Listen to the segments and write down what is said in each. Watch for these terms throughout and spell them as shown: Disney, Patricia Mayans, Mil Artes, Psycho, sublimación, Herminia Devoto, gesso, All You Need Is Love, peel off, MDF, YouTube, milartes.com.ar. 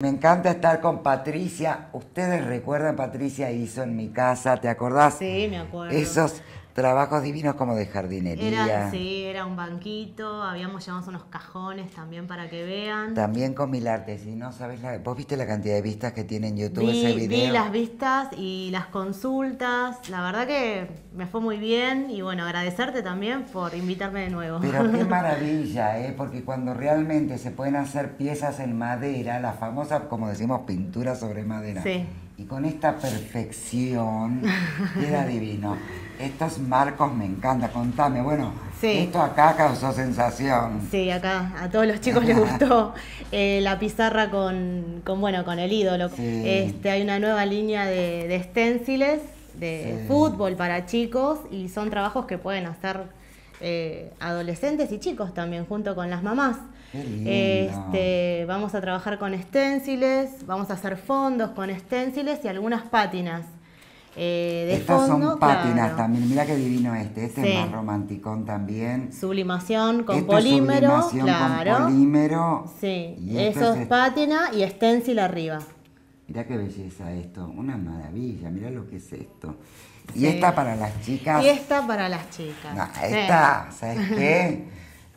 Me encanta estar con Patricia. Ustedes recuerdan, Patricia hizo en mi casa, ¿te acordás? Sí, me acuerdo. Esos trabajos divinos como de jardinería. Era un banquito, habíamos llevado unos cajones también para que vean. También con Mil Artes, si no sabés, vos viste la cantidad de vistas que tiene en YouTube ese video. Vi las vistas y las consultas, la verdad que me fue muy bien y bueno, agradecerte también por invitarme de nuevo. Pero qué maravilla, porque cuando realmente se pueden hacer piezas en madera, las famosas, como decimos, pintura sobre madera. Sí. Y con esta perfección queda divino. Estos marcos me encantan, contame, bueno, esto acá causó sensación. Sí, acá a todos los chicos les gustó la pizarra con el ídolo. Sí. Hay una nueva línea de stenciles de fútbol para chicos y son trabajos que pueden hacer adolescentes y chicos también, junto con las mamás. Qué lindo. Vamos a trabajar con stenciles, vamos a hacer fondos con stenciles y algunas pátinas. Estas son pátinas también, mira qué divino es más romanticón también. Sublimación con polímero, Sí, y eso es pátina y stencil arriba. Mirá qué belleza esto, una maravilla, mirá lo que es esto. Sí. ¿Y esta para las chicas? Y esta para las chicas. No, esta, ¿sabes qué?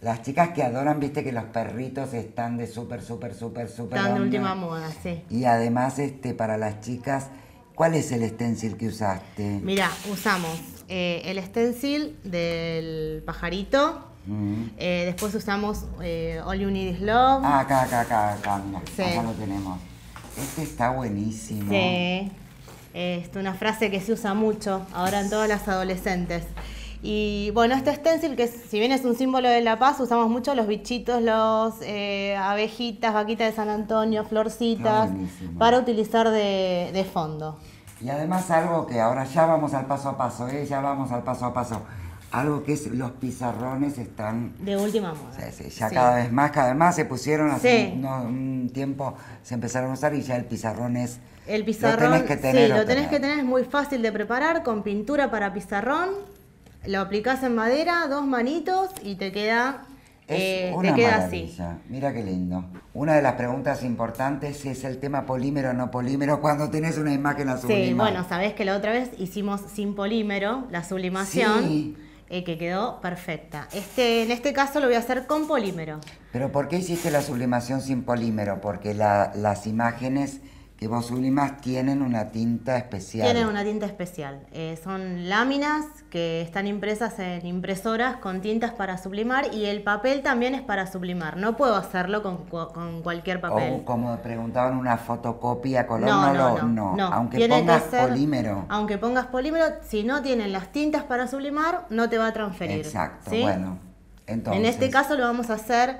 Las chicas que adoran, viste que los perritos están de súper están de última moda, sí. Y además para las chicas, ¿cuál es el stencil que usaste? Mirá, usamos el stencil del pajarito. Después usamos All You Need Is Love. Ah, acá, mira, acá lo tenemos. Este está buenísimo. Sí. Una frase que se usa mucho ahora en todas las adolescentes. Y bueno, este stencil, que si bien es un símbolo de la paz, usamos mucho los bichitos, los abejitas, vaquita de San Antonio, florcitas, para utilizar de fondo. Y además algo que ahora ya vamos al paso a paso, algo que es los pizarrones están... de última moda. Sí. Cada vez más se pusieron hace un tiempo, se empezaron a usar y ya el pizarrón es... El pizarrón, lo tenés que tener, es muy fácil de preparar, con pintura para pizarrón, lo aplicás en madera, dos manitos y te queda... te queda maravilla. Así. Mira qué lindo. Una de las preguntas importantes es el tema polímero o no polímero cuando tenés una imagen a sublimar. Sí, bueno, sabés que la otra vez hicimos sin polímero la sublimación. Sí. Que quedó perfecta. En este caso lo voy a hacer con polímero. ¿Pero por qué hiciste la sublimación sin polímero? Porque las imágenes que vos sublimas tienen una tinta especial. Tienen una tinta especial. Son láminas que están impresas en impresoras con tintas para sublimar y el papel también es para sublimar. No puedo hacerlo con cualquier papel. O como preguntaban, una fotocopia color. No. Aunque pongas polímero. Aunque pongas polímero, si no tienen las tintas para sublimar, no te va a transferir. Exacto, ¿sí? Bueno. Entonces, en este caso lo vamos a hacer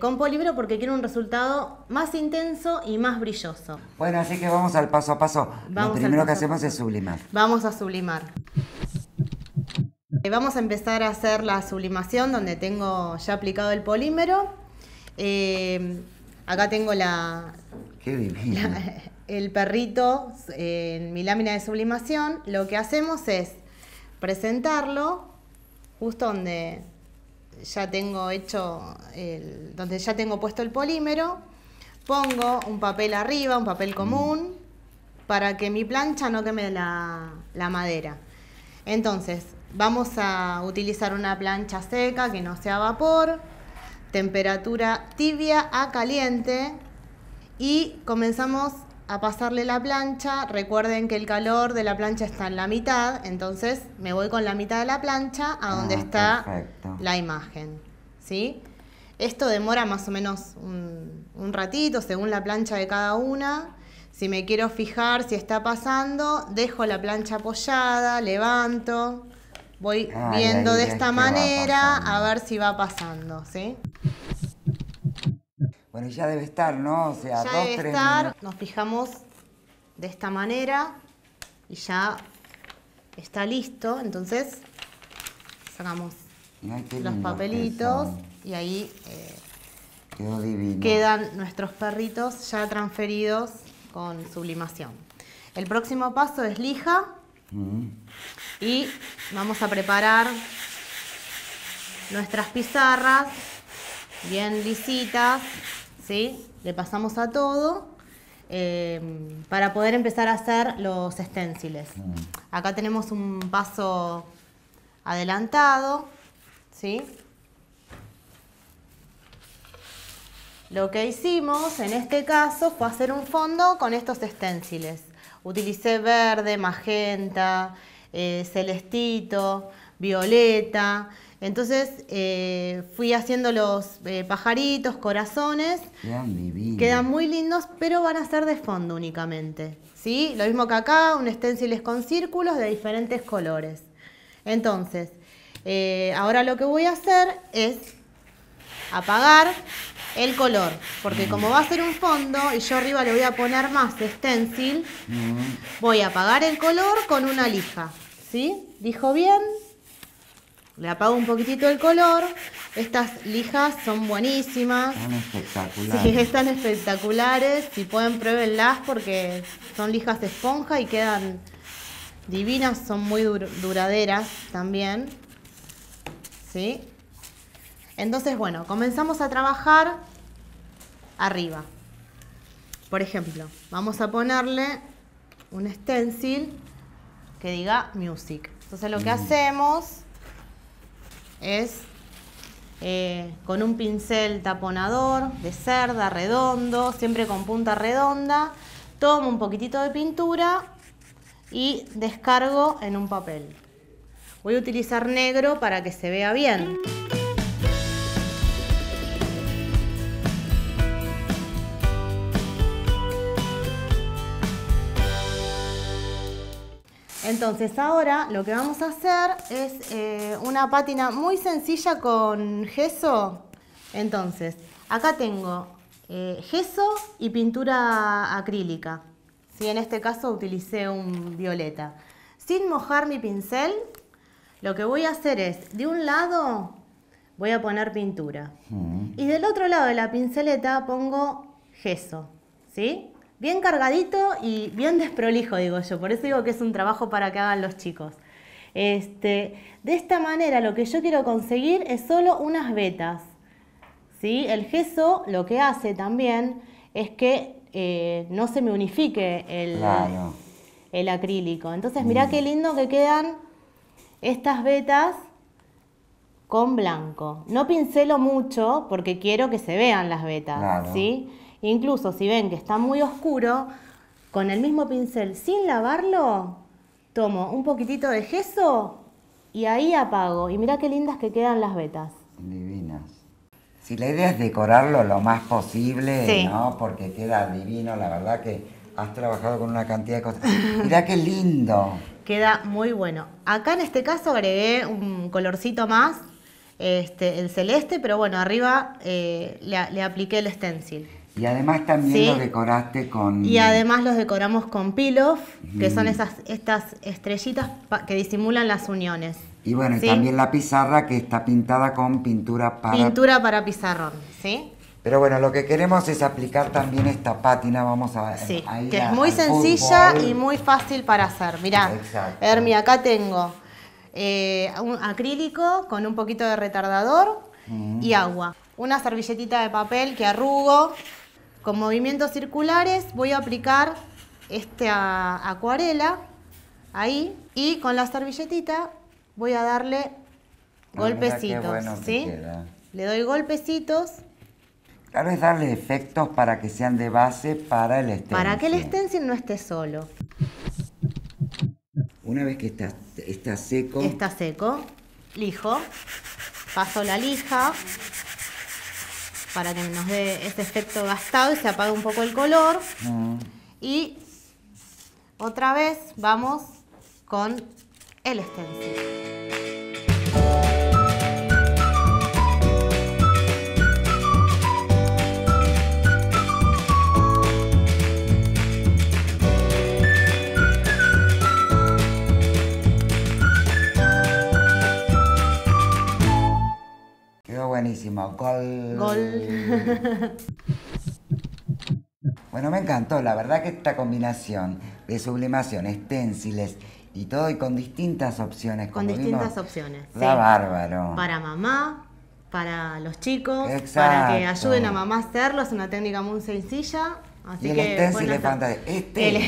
con polímero porque quiero un resultado más intenso y más brilloso. Bueno, así que vamos al paso a paso. Lo primero que hacemos es sublimar. Vamos a sublimar. Vamos a empezar a hacer la sublimación donde tengo ya aplicado el polímero. Acá tengo qué divino. El perrito en mi lámina de sublimación. Lo que hacemos es presentarlo justo donde... donde ya tengo puesto el polímero, pongo un papel arriba, un papel común, para que mi plancha no queme la madera. Entonces, vamos a utilizar una plancha seca que no sea vapor, temperatura tibia a caliente y comenzamos a pasarle la plancha. Recuerden que el calor de la plancha está en la mitad, entonces me voy con la mitad de la plancha a donde está la imagen, ¿sí? Esto demora más o menos un ratito según la plancha de cada una. Si me quiero fijar si está pasando, dejo la plancha apoyada, levanto, voy viendo de esta manera a ver si va pasando, ¿sí? Bueno, ya debe estar, ¿no? O sea, ya debe estar. Nos fijamos de esta manera y ya está listo. Entonces, sacamos los papelitos y ahí quedó divino. Quedan nuestros perritos ya transferidos con sublimación. El próximo paso es lija y vamos a preparar nuestras pizarras bien lisitas. ¿Sí? Le pasamos a todo para poder empezar a hacer los esténciles. Acá tenemos un paso adelantado, ¿sí? Lo que hicimos en este caso fue hacer un fondo con estos esténciles. Utilicé verde, magenta, celestito, violeta. Entonces fui haciendo los pajaritos, corazones. Quedan divinos. Quedan muy lindos, pero van a ser de fondo únicamente, ¿sí? Lo mismo que acá, un esténcil es con círculos de diferentes colores. Entonces, ahora lo que voy a hacer es apagar el color, porque como va a ser un fondo y yo arriba le voy a poner más stencil, voy a apagar el color con una lija, ¿sí? Lijo bien, le apago un poquitito el color. Estas lijas son buenísimas. Están espectaculares. Sí, están espectaculares. Si pueden, pruébenlas porque son lijas de esponja y quedan divinas, son muy duraderas también, ¿sí? Entonces, bueno, comenzamos a trabajar arriba. Por ejemplo, vamos a ponerle un stencil que diga music. Entonces lo que hacemos es con un pincel taponador de cerda, redondo, siempre con punta redonda, tomo un poquitito de pintura y descargo en un papel. Voy a utilizar negro para que se vea bien. Entonces ahora lo que vamos a hacer es una pátina muy sencilla con gesso. Entonces acá tengo gesso y pintura acrílica. Sí, en este caso utilicé un violeta. Sin mojar mi pincel, lo que voy a hacer es, de un lado voy a poner pintura y del otro lado de la pinceleta pongo gesso, ¿sí? Bien cargadito y bien desprolijo, digo yo. Por eso digo que es un trabajo para que hagan los chicos. De esta manera lo que yo quiero conseguir es solo unas vetas, ¿sí? El gesso lo que hace también es que no se me unifique el acrílico. Entonces mirá qué lindo que quedan estas vetas con blanco. No pincelo mucho porque quiero que se vean las vetas, ¿sí? Incluso si ven que está muy oscuro, con el mismo pincel sin lavarlo, tomo un poquitito de gesso y ahí apago. Y mirá qué lindas que quedan las vetas. Divinas. Si la idea es decorarlo lo más posible, sí, ¿no? Porque queda divino, la verdad que has trabajado con una cantidad de cosas. Mirá qué lindo. Queda muy bueno. Acá en este caso agregué un colorcito más, el celeste, pero bueno, arriba le apliqué el stencil. Y además también los decoraste con... Y además los decoramos con peel off, que son estas estrellitas que disimulan las uniones. Y bueno, y también la pizarra que está pintada con pintura para... Pintura para pizarrón, ¿sí? Pero bueno, lo que queremos es aplicar también esta pátina, vamos a... Sí, a ir que es muy sencilla y muy fácil para hacer. Mirá, Hermi, acá tengo un acrílico con un poquito de retardador y agua. Una servilletita de papel que arrugo. Con movimientos circulares voy a aplicar esta acuarela ahí y con la servilletita voy a darle golpecitos, ¿sí? Le doy golpecitos. Claro, es darle efectos para que sean de base para el stencil. Para que el stencil no esté solo. Una vez que está seco. Está seco, lijo. Paso la lija para que nos dé ese efecto gastado y se apague un poco el color. Y otra vez vamos con el stencil. Buenísimo, gol. Gol. Bueno, me encantó, la verdad que esta combinación de sublimación, esténciles y todo, y con distintas opciones. Con distintas opciones. Está bárbaro. Para mamá, para los chicos, para que ayuden a mamá a hacerlo, es una técnica muy sencilla Así y el stencil es fantástico. El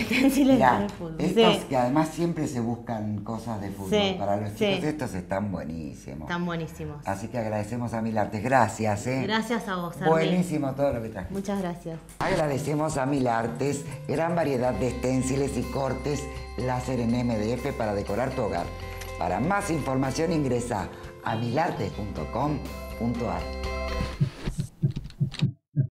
stencil es de fútbol. Estos que además siempre se buscan cosas de fútbol. Para los chicos estos están buenísimos. Están buenísimos. Así que agradecemos a Mil Artes. Gracias, Gracias a vos, Armin. Buenísimo todo lo que traje. Muchas gracias. Agradecemos a Mil Artes. Gran variedad de stenciles y cortes láser en MDF para decorar tu hogar. Para más información ingresa a milartes.com.ar.